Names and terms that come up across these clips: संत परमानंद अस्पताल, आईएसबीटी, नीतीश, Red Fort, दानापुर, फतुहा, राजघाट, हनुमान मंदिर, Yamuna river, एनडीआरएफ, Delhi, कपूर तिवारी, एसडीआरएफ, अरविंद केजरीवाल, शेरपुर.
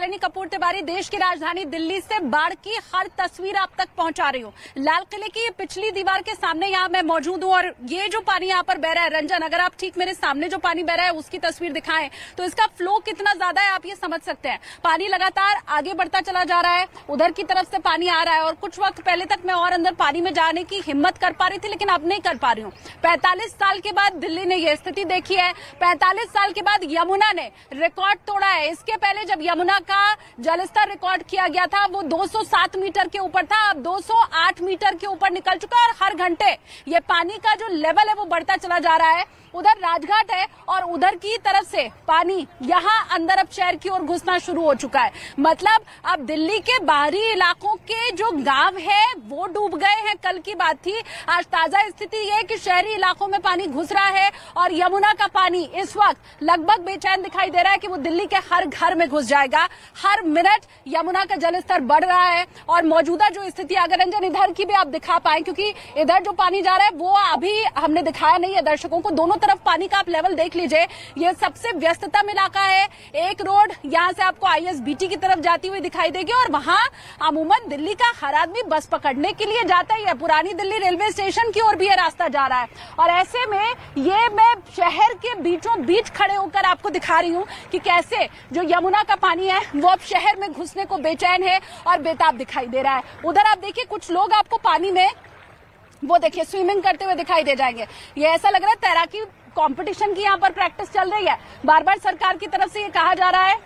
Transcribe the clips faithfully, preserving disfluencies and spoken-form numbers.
शालिनी कपूर तिवारी देश की राजधानी दिल्ली से बाढ़ की हर तस्वीर आप तक पहुंचा रही हूँ। लाल किले की ये पिछली दीवार के सामने यहाँ मैं मौजूद हूँ और ये जो पानी यहाँ पर बह रहा है, रंजन अगर आप ठीक मेरे सामने जो पानी बह रहा है उसकी तस्वीर दिखाएं तो इसका फ्लो कितना ज्यादा है आप ये समझ सकते हैं। पानी लगातार आगे बढ़ता चला जा रहा है, उधर की तरफ से पानी आ रहा है और कुछ वक्त पहले तक मैं और अंदर पानी में जाने की हिम्मत कर पा रही थी लेकिन अब नहीं कर पा रही हूँ। पैंतालीस साल के बाद दिल्ली ने यह स्थिति देखी है। पैंतालीस साल के बाद यमुना ने रिकॉर्ड तोड़ा है। इसके पहले जब यमुना का जलस्तर रिकॉर्ड किया गया था वो दो सौ सात मीटर के ऊपर था, अब दो सौ आठ मीटर के ऊपर निकल चुका है और हर घंटे ये पानी का जो लेवल है वो बढ़ता चला जा रहा है। उधर राजघाट है और उधर की तरफ से पानी यहाँ अंदर अब शहर की ओर घुसना शुरू हो चुका है। मतलब अब दिल्ली के बाहरी इलाकों के जो गांव है वो डूब गए हैं। कल की बात थी, आज ताजा स्थिति ये कि शहरी इलाकों में पानी घुस रहा है और यमुना का पानी इस वक्त लगभग बेचैन दिखाई दे रहा है कि वो दिल्ली के हर घर में घुस जाएगा। हर मिनट यमुना का जलस्तर बढ़ रहा है और मौजूदा जो स्थिति, अगर रंजन इधर की भी आप दिखा पाए क्योंकि इधर जो पानी जा रहा है वो अभी हमने दिखाया नहीं है दर्शकों को। दोनों तरफ पानी का आप लेवल देख लीजिए। ये सबसे व्यस्ततम इलाका है। एक रोड यहाँ से आपको आई एस बी टी की तरफ जाती हुई दिखाई देगी और वहाँ अमूमन दिल्ली का हर आदमी बस पकड़ने के लिए जाता ही है। पुरानी दिल्ली रेलवे स्टेशन की ओर भी यह रास्ता जा रहा है और ऐसे में ये मैं शहर के बीचों बीच खड़े होकर आपको दिखा रही हूँ कि कैसे जो यमुना का पानी है वो अब शहर में घुसने को बेचैन है और बेताब दिखाई दे रहा है। उधर आप देखिए कुछ लोग आपको पानी में वो देखिए स्विमिंग करते हुए दिखाई दे जाएंगे। ये ऐसा लग रहा है तैराकी कंपटीशन की यहाँ पर प्रैक्टिस चल रही है। बार बार सरकार की तरफ से ये कहा जा रहा है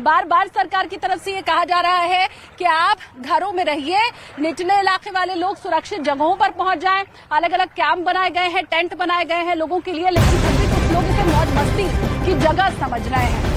बार बार सरकार की तरफ से ये कहा जा रहा है कि आप घरों में रहिए, निचले इलाके वाले लोग सुरक्षित जगहों पर पहुंच जाएं। अलग अलग कैंप बनाए गए हैं, टेंट बनाए गए हैं लोगों के लिए, लेकिन फिर भी कुछ लोग इसे मौज मस्ती की जगह समझ रहे हैं।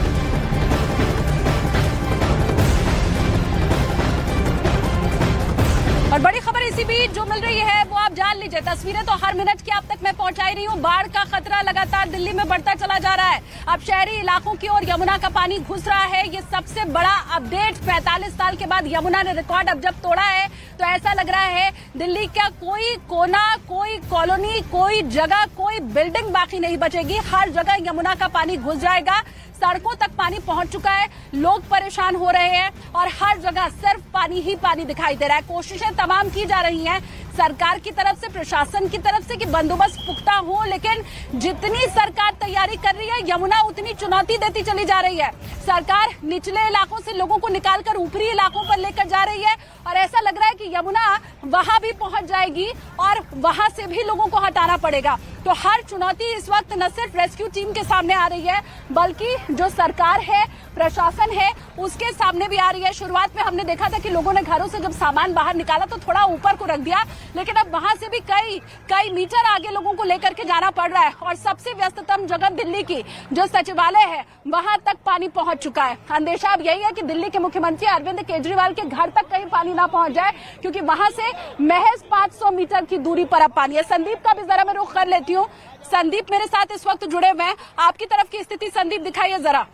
और बड़ी खबर इसी बीच जो मिल रही है वो आप जान लीजिए। तस्वीरें तो हर मिनट की आप तक मैं पहुंचाई रही हूँ। बाढ़ का खतरा लगातार दिल्ली में बढ़ता चला जा रहा है। अब शहरी इलाकों की ओर यमुना का पानी घुस रहा है। ये सबसे बड़ा अपडेट पैंतालीस साल के बाद यमुना ने रिकॉर्ड अब जब तोड़ा है तो ऐसा लग रहा है दिल्ली का कोई कोना, कोई कॉलोनी, कोई जगह, कोई बिल्डिंग बाकी नहीं बचेगी। हर जगह यमुना का पानी घुस जाएगा। सड़कों तक पानी पहुंच चुका है, लोग परेशान हो रहे हैं और हर जगह सिर्फ पानी ही पानी दिखाई दे रहा है। कोशिशें तमाम की जा रही हैं सरकार की तरफ से, प्रशासन की तरफ से कि बंदोबस्त पुख्ता हो, लेकिन जितनी सरकार तैयारी कर रही है यमुना उतनी चुनौती देती चली जा रही है। सरकार निचले इलाकों से लोगों को निकालकर ऊपरी इलाकों पर लेकर जा रही है और ऐसा लग रहा है कि यमुना वहां भी पहुंच जाएगी और वहां से भी लोगों को हटाना पड़ेगा। तो हर चुनौती इस वक्त न सिर्फ रेस्क्यू टीम के सामने आ रही है बल्कि जो सरकार है, प्रशासन है, उसके सामने भी आ रही है। शुरुआत में हमने देखा था कि लोगों ने घरों से जब सामान बाहर निकाला तो थोड़ा ऊपर को रख दिया, लेकिन अब वहां से भी कई कई मीटर आगे लोगों को लेकर के जाना पड़ रहा है। और सबसे व्यस्ततम जगह दिल्ली की जो सचिवालय है वहां तक पानी पहुंच चुका है। अंदेशा अब यही है कि दिल्ली के मुख्यमंत्री अरविंद केजरीवाल के घर तक कहीं पानी ना पहुंच जाए क्योंकि वहां से महज पाँच सौ मीटर की दूरी पर अब पानी है। संदीप का भी जरा मैं रुख कर लेती हूँ। संदीप मेरे साथ इस वक्त जुड़े हुए हैं। आपकी तरफ की स्थिति संदीप दिखाइए जरा।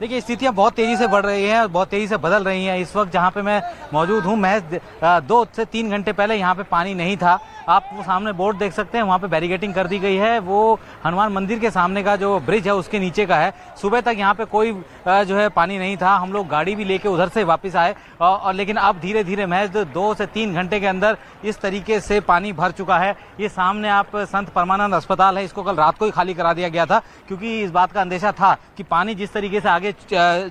देखिए स्थितियां बहुत तेजी से बढ़ रही हैं और बहुत तेजी से बदल रही हैं। इस वक्त जहां पे मैं मौजूद हूं, महज दो से तीन घंटे पहले यहां पे पानी नहीं था। आप वो सामने बोर्ड देख सकते हैं, वहां पे बैरिकेडिंग कर दी गई है। वो हनुमान मंदिर के सामने का जो ब्रिज है उसके नीचे का है। सुबह तक यहाँ पे कोई जो है पानी नहीं था। हम लोग गाड़ी भी लेके उधर से वापस आए और लेकिन अब धीरे धीरे महज दो से तीन घंटे के अंदर इस तरीके से पानी भर चुका है। ये सामने आप संत परमानंद अस्पताल है, इसको कल रात को ही खाली करा दिया गया था क्योंकि इस बात का अंदेशा था कि पानी जिस तरीके से आगे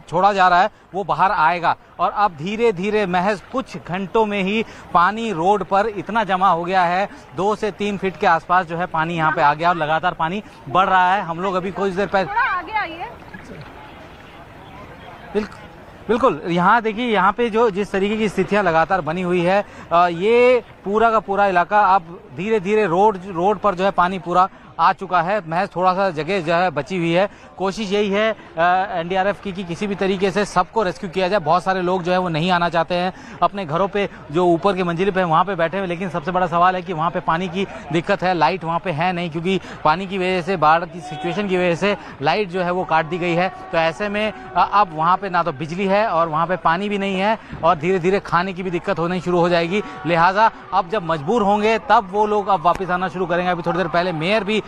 छोड़ा जा रहा है वो बाहर आएगा। और अब धीरे धीरे महज कुछ घंटों में ही पानी रोड पर इतना जमा हो गया है, दो से तीन फीट के आसपास जो है पानी यहाँ पे आ गया और लगातार पानी बढ़ रहा है। हम लोग अभी कुछ देर पहले बिल्कुल बिल्कुल यहाँ देखिए, यहाँ पे जो जिस तरीके की स्थितियाँ लगातार बनी हुई है, ये पूरा का पूरा इलाका अब धीरे धीरे रोड रोड पर जो है पानी पूरा आ चुका है। महज थोड़ा सा जगह जो है बची हुई है। कोशिश यही है एन डी आर एफ की कि किसी भी तरीके से सबको रेस्क्यू किया जाए। बहुत सारे लोग जो है वो नहीं आना चाहते हैं, अपने घरों पे जो ऊपर के मंजिल पे वहाँ पे बैठे हुए, लेकिन सबसे बड़ा सवाल है कि वहाँ पे पानी की दिक्कत है। लाइट वहाँ पे है नहीं क्योंकि पानी की वजह से, बाढ़ की सिचुएशन की वजह से लाइट जो है वो काट दी गई है। तो ऐसे में अब वहाँ पर ना तो बिजली है और वहाँ पर पानी भी नहीं है और धीरे धीरे खाने की भी दिक्कत होनी शुरू हो जाएगी। लिहाजा अब जब मजबूर होंगे तब वो लोग अब वापस आना शुरू करेंगे। अभी थोड़ी देर पहले मेयर भी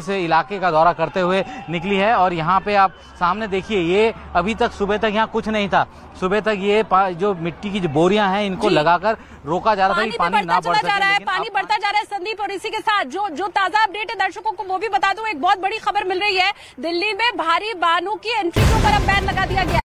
इस इलाके का दौरा करते हुए निकली है। और यहाँ पे आप सामने देखिए, ये अभी तक सुबह तक यहाँ कुछ नहीं था। सुबह तक ये जो मिट्टी की जो बोरियां हैं इनको लगाकर रोका जा रहा था कि पानी ना बढ़ सके। पानी बढ़ता जा रहा है संदीप, और इसी के साथ जो जो ताजा अपडेट है दर्शकों को वो भी बता दूं, एक बहुत बड़ी खबर मिल रही है। दिल्ली में भारी वाहनों की एंट्री के ऊपर अब बैन लगा दिया गया।